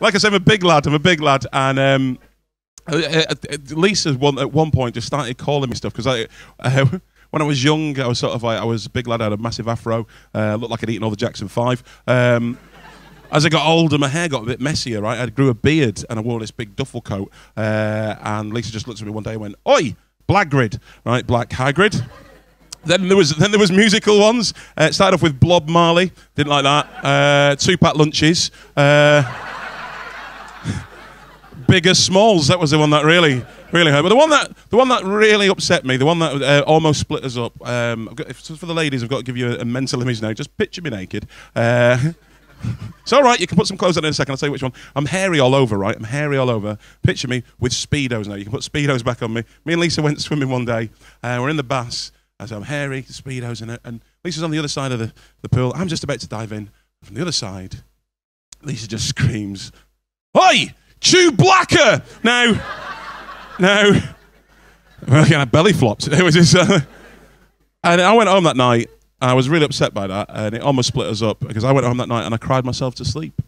Like I said, I'm a big lad, and Lisa's at one point just started calling me stuff because when I was young, I was sort of like, I was a big lad, I had a massive afro, looked like I'd eaten all the Jackson 5. As I got older, my hair got a bit messier, right? I grew a beard and I wore this big duffel coat, and Lisa just looked at me one day and went, "Oi, Blackgrid," right? Black Hagrid. Then there was musical ones. It started off with Blob Marley. Didn't like that. Two-pack lunches. Bigger Smalls. That was the one that really hurt. But the one that really upset me, the one that almost split us up. For the ladies, I've got to give you a mental image now. Just picture me naked. It's all right, you can put some clothes on in a second, I'll tell you which one. I'm hairy all over, right? I'm hairy all over. Picture me with Speedos now. You can put Speedos back on me. Me and Lisa went swimming one day. We're in the bass. I said, I'm hairy, Speedos in it. And Lisa's on the other side of the pool. I'm just about to dive in. From the other side, Lisa just screams, "Oi, Chew Blacker!" No. Well, I belly flopped. It was just, and I went home that night. I was really upset by that, and it almost split us up because I went home that night and I cried myself to sleep.